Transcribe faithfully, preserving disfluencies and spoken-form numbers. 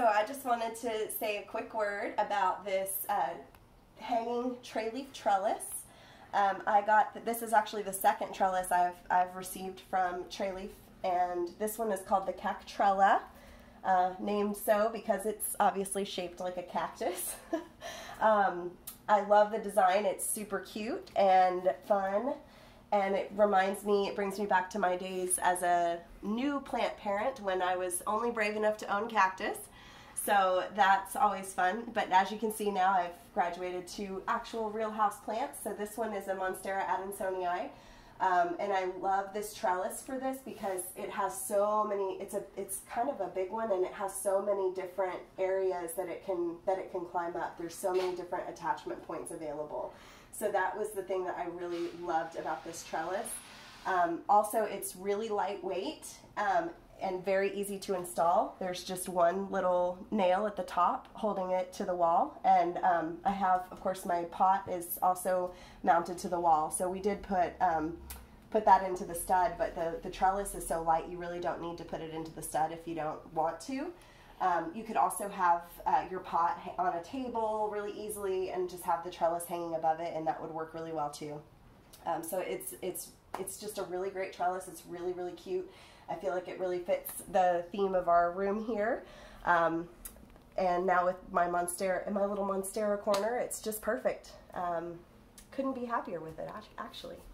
so I just wanted to say a quick word about this uh, hanging Treleaf trellis. Um, I got, this is actually the second trellis I've, I've received from Treleaf, and this one is called the Cactrella, uh, named so because it's obviously shaped like a cactus. um, I love the design. It's super cute and fun, and it reminds me, it brings me back to my days as a new plant parent when I was only brave enough to own cactus. So that's always fun, but as you can see now, I've graduated to actual real house plants. So this one is a Monstera adansonii, um, and I love this trellis for this because it has so many, it's a, it's kind of a big one, and it has so many different areas that it can, that it can climb up. There's so many different attachment points available. So that was the thing that I really loved about this trellis. Um, also, it's really lightweight, um, and very easy to install. There's just one little nail at the top holding it to the wall, and um, I have, of course, my pot is also mounted to the wall, so we did put um, put that into the stud, but the, the trellis is so light you really don't need to put it into the stud if you don't want to. Um, you could also have uh, your pot on a table really easily and just have the trellis hanging above it, and that would work really well too. Um, so it's, it's, it's just a really great trellis. It's really, really cute. I feel like it really fits the theme of our room here. Um, and now with my Monstera, in my little Monstera corner, it's just perfect. Um, couldn't be happier with it, actually.